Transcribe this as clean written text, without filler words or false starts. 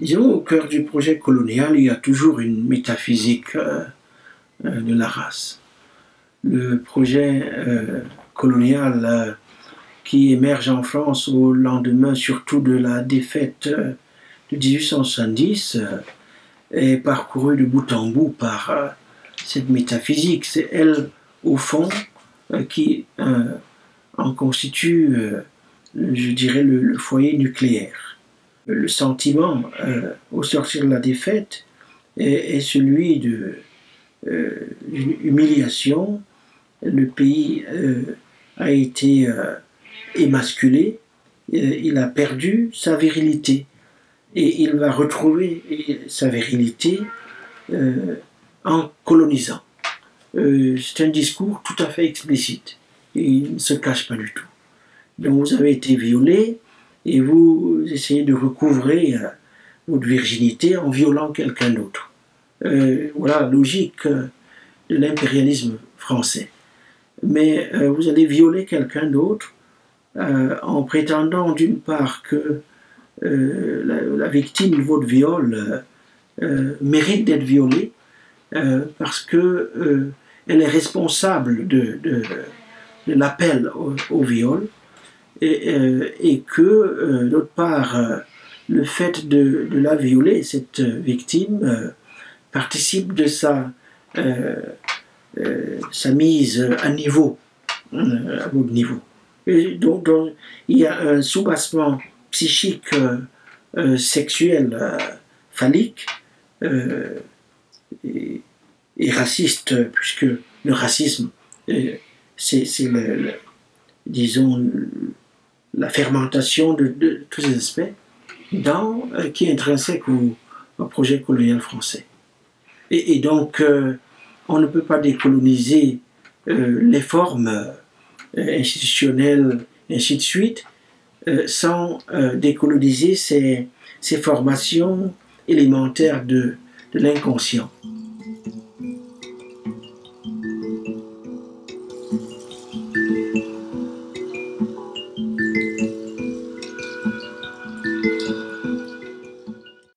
Disons, au cœur du projet colonial, il y a toujours une métaphysique de la race. Le projet colonial qui émerge en France au lendemain surtout de la défaite de 1870 est parcouru de bout en bout par cette métaphysique. C'est elle, au fond, qui en constitue, je dirais, le foyer nucléaire. Le sentiment au sortir de la défaite est celui d'une humiliation. Le pays a été émasculé, il a perdu sa virilité et il va retrouver sa virilité en colonisant. C'est un discours tout à fait explicite, il ne se cache pas du tout. Donc vous avez été violé et vous essayez de recouvrer votre virginité en violant quelqu'un d'autre. Voilà la logique de l'impérialisme français. Mais vous allez violer quelqu'un d'autre en prétendant d'une part que la victime de votre viol mérite d'être violée parce qu'elle est responsable de l'appel au viol et que d'autre part le fait de la violer, cette victime, participe de sa mise à niveau, à haut niveau. Et donc, il y a un soubassement psychique, sexuel, phallique et raciste, puisque le racisme, c'est disons, la fermentation de tous ces aspects qui est intrinsèque au projet colonial français. Et donc, on ne peut pas décoloniser les formes institutionnelles, ainsi de suite, sans décoloniser ces formations élémentaires de l'inconscient.